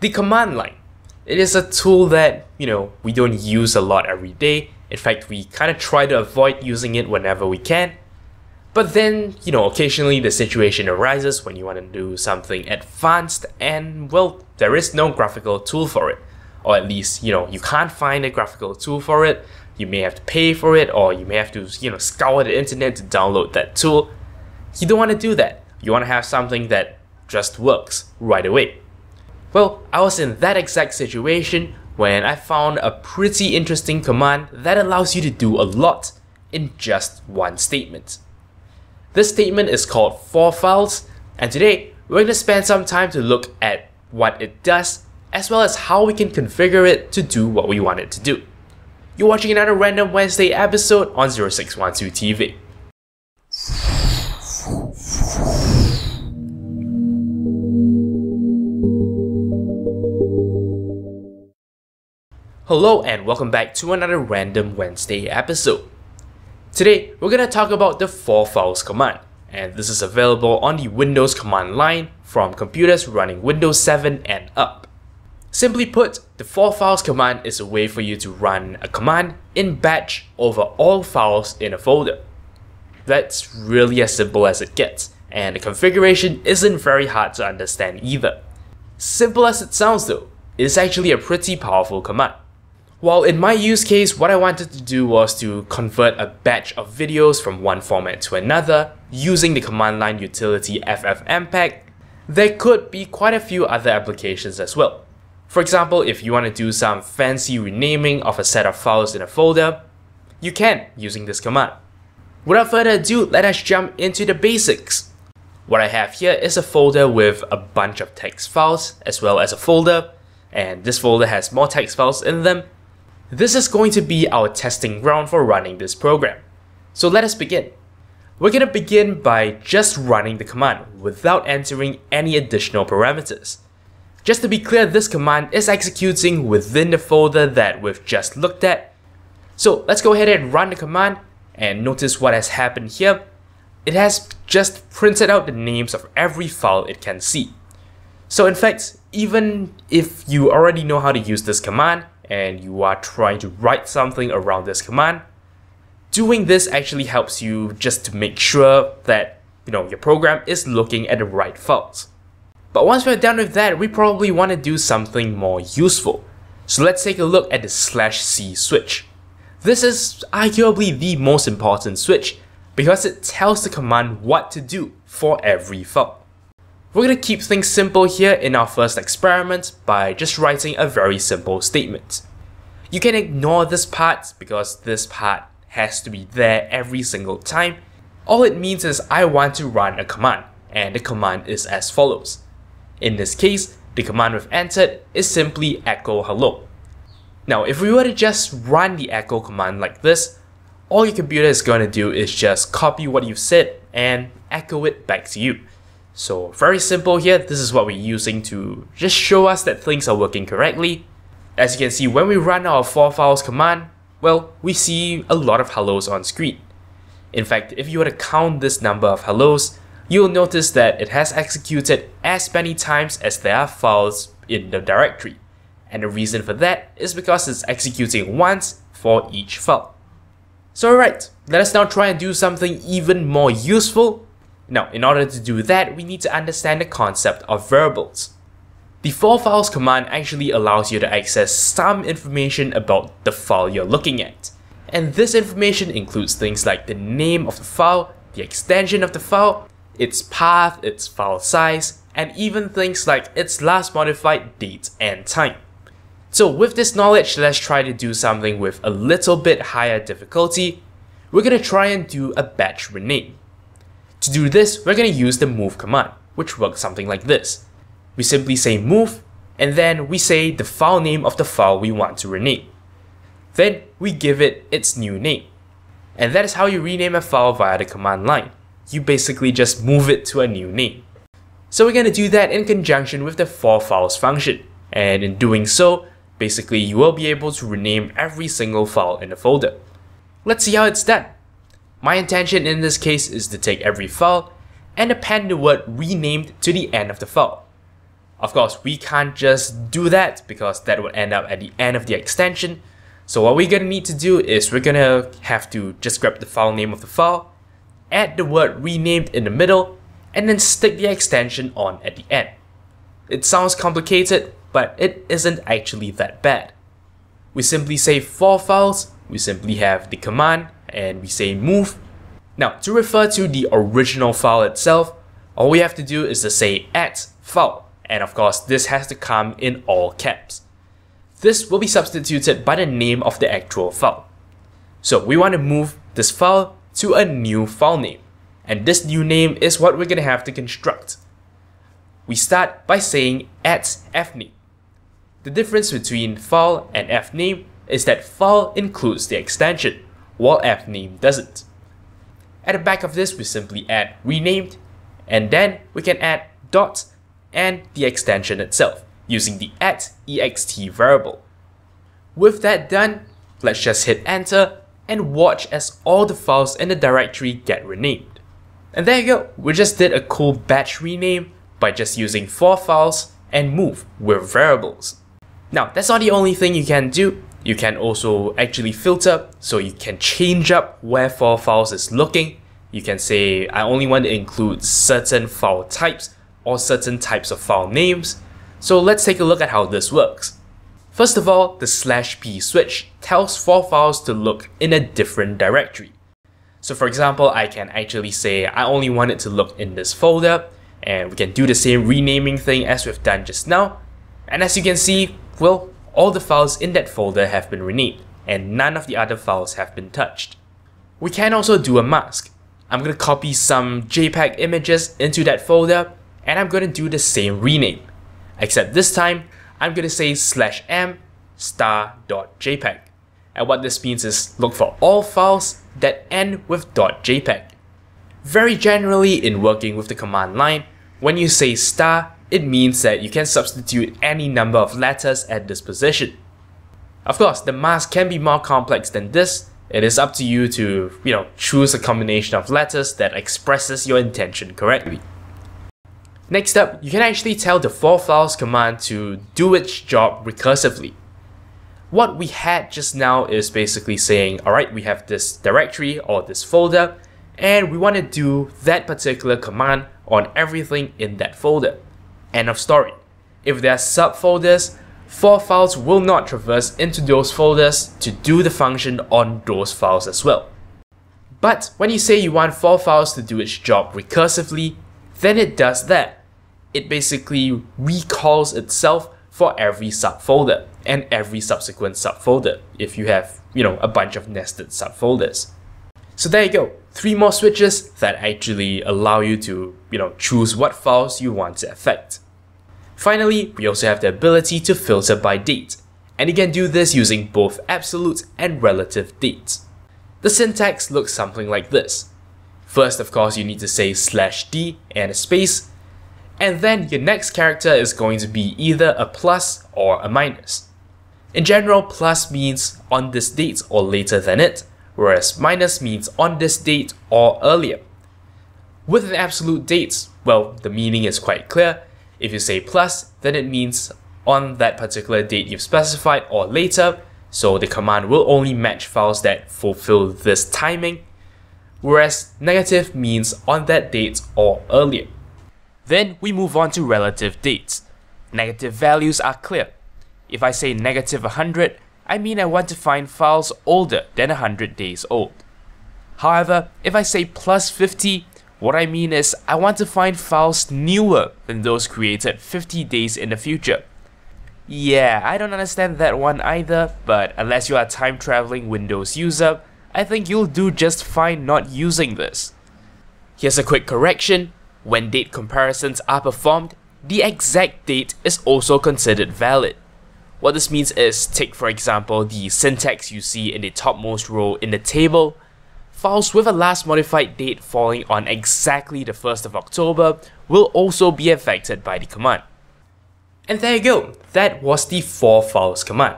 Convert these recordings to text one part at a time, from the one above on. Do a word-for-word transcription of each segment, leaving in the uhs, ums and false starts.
the command line. It is a tool that, you know, we don't use a lot every day. In fact, we kind of try to avoid using it whenever we can. But then, you know, occasionally the situation arises when you want to do something advanced and, well, there is no graphical tool for it. Or at least, you know, you can't find a graphical tool for it. You may have to pay for it, or you may have to, you know, scour the internet to download that tool. You don't want to do that. You want to have something that just works right away. Well, I was in that exact situation when I found a pretty interesting command that allows you to do a lot in just one statement. This statement is called for files, and today we're going to spend some time to look at what it does, as well as how we can configure it to do what we want it to do. You're watching another Random Wednesday episode on zero six one two T V. Hello and welcome back to another Random Wednesday episode. Today, we're going to talk about the for files command, and this is available on the Windows command line from computers running Windows seven and up. Simply put, the for files command is a way for you to run a command in batch over all files in a folder. That's really as simple as it gets, and the configuration isn't very hard to understand either. Simple as it sounds though, it's actually a pretty powerful command. While in my use case, what I wanted to do was to convert a batch of videos from one format to another using the command line utility FFmpeg, there could be quite a few other applications as well. For example, if you want to do some fancy renaming of a set of files in a folder, you can using this command. Without further ado, let us jump into the basics. What I have here is a folder with a bunch of text files as well as a folder, and this folder has more text files in them. This is going to be our testing ground for running this program. So let us begin. We're going to begin by just running the command without entering any additional parameters. Just to be clear, this command is executing within the folder that we've just looked at. So let's go ahead and run the command, and notice what has happened here. It has just printed out the names of every file it can see. So in fact, even if you already know how to use this command, and you are trying to write something around this command, doing this actually helps you just to make sure that, you know, your program is looking at the right files. But once we're done with that, we probably want to do something more useful. So let's take a look at the slash C switch. This is arguably the most important switch because it tells the command what to do for every file. We're going to keep things simple here in our first experiment by just writing a very simple statement. You can ignore this part because this part has to be there every single time. All it means is I want to run a command, and the command is as follows. In this case, the command we've entered is simply echo hello. Now, if we were to just run the echo command like this, all your computer is going to do is just copy what you've said and echo it back to you. So very simple here, this is what we're using to just show us that things are working correctly. As you can see, when we run our for files command, well, we see a lot of hellos on screen. In fact, if you were to count this number of hellos, you'll notice that it has executed as many times as there are files in the directory. And the reason for that is because it's executing once for each file. So alright, let us now try and do something even more useful. Now, in order to do that, we need to understand the concept of variables. The for files command actually allows you to access some information about the file you're looking at. And this information includes things like the name of the file, the extension of the file, its path, its file size, and even things like its last modified date and time. So with this knowledge, let's try to do something with a little bit higher difficulty. We're going to try and do a batch rename. To do this, we're going to use the move command, which works something like this. We simply say move, and then we say the file name of the file we want to rename. Then we give it its new name. And that is how you rename a file via the command line. You basically just move it to a new name. So we're going to do that in conjunction with the for files function. And in doing so, basically you will be able to rename every single file in the folder. Let's see how it's done. My intention in this case is to take every file and append the word renamed to the end of the file. Of course, we can't just do that because that would end up at the end of the extension. So what we're going to need to do is we're going to have to just grab the file name of the file, add the word renamed in the middle, and then stick the extension on at the end. It sounds complicated, but it isn't actually that bad. We simply save four files, we simply have the command, and we say move. Now, to refer to the original file itself, all we have to do is to say add file, and of course this has to come in all caps. This will be substituted by the name of the actual file. So we want to move this file to a new file name, and this new name is what we're going to have to construct. We start by saying add fname. The difference between file and fname is that file includes the extension, while fname doesn't. At the back of this, we simply add renamed, and then we can add dot and the extension itself using the at ext variable. With that done, let's just hit enter and watch as all the files in the directory get renamed. And there you go, we just did a cool batch rename by just using four files and move with variables. Now, that's not the only thing you can do. You can also actually filter, so you can change up where four files is looking. You can say, I only want to include certain file types or certain types of file names. So let's take a look at how this works. First of all, the slash p switch tells four files to look in a different directory. So for example, I can actually say, I only want it to look in this folder, and we can do the same renaming thing as we've done just now. And as you can see, well, all the files in that folder have been renamed, and none of the other files have been touched. We can also do a mask. I'm going to copy some JPEG images into that folder, and I'm going to do the same rename. Except this time, I'm going to say slash m star dot JPEG. And what this means is look for all files that end with dot JPEG. Very generally, in working with the command line, when you say star, it means that you can substitute any number of letters at this position. Of course, the mask can be more complex than this. It is up to you to, you know, choose a combination of letters that expresses your intention correctly. Next up, you can actually tell the four files command to do its job recursively. What we had just now is basically saying, alright, we have this directory or this folder, and we want to do that particular command on everything in that folder. End of story. If there are subfolders, four files will not traverse into those folders to do the function on those files as well. But when you say you want four files to do its job recursively, then it does that. It basically recalls itself for every subfolder and every subsequent subfolder if you have, you know, a bunch of nested subfolders. So there you go, three more switches that actually allow you to, you know, choose what files you want to affect. Finally, we also have the ability to filter by date, and you can do this using both absolute and relative dates. The syntax looks something like this. First, of course, you need to say slash d and a space, and then your next character is going to be either a plus or a minus. In general, plus means on this date or later than it, whereas minus means on this date or earlier. With an absolute date, well, the meaning is quite clear. If you say plus, then it means on that particular date you've specified or later, so the command will only match files that fulfill this timing, whereas negative means on that date or earlier. Then we move on to relative dates. Negative values are clear. If I say negative one hundred, I mean I want to find files older than one hundred days old. However, if I say plus fifty, what I mean is I want to find files newer than those created fifty days in the future. Yeah, I don't understand that one either, but unless you are a time-traveling Windows user, I think you'll do just fine not using this. Here's a quick correction. When date comparisons are performed, the exact date is also considered valid. What this means is, take for example the syntax you see in the topmost row in the table. Files with a last modified date falling on exactly the first of October will also be affected by the command. And there you go, that was the four files command.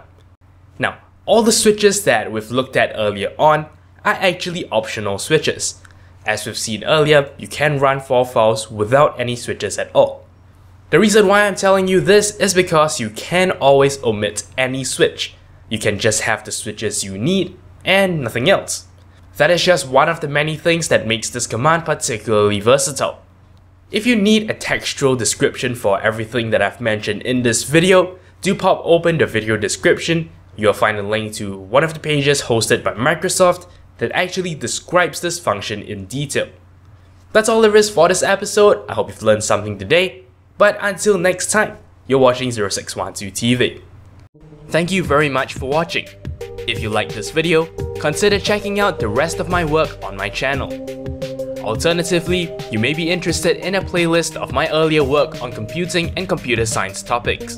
Now, all the switches that we've looked at earlier on are actually optional switches. As we've seen earlier, you can run four files without any switches at all. The reason why I'm telling you this is because you can always omit any switch. You can just have the switches you need and nothing else. That is just one of the many things that makes this command particularly versatile. If you need a textual description for everything that I've mentioned in this video, do pop open the video description. You'll find a link to one of the pages hosted by Microsoft that actually describes this function in detail. That's all there is for this episode. I hope you've learned something today. But until next time, you're watching zero six one two T V. Thank you very much for watching. If you liked this video, consider checking out the rest of my work on my channel. Alternatively, you may be interested in a playlist of my earlier work on computing and computer science topics.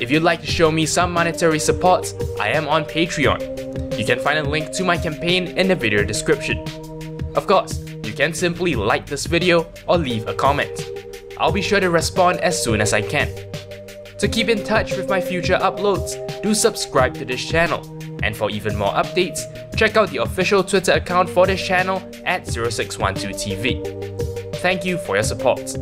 If you'd like to show me some monetary support, I am on Patreon. You can find a link to my campaign in the video description. Of course, you can simply like this video or leave a comment. I'll be sure to respond as soon as I can. To keep in touch with my future uploads, do subscribe to this channel. And for even more updates, check out the official Twitter account for this channel at zero six one two T V. Thank you for your support.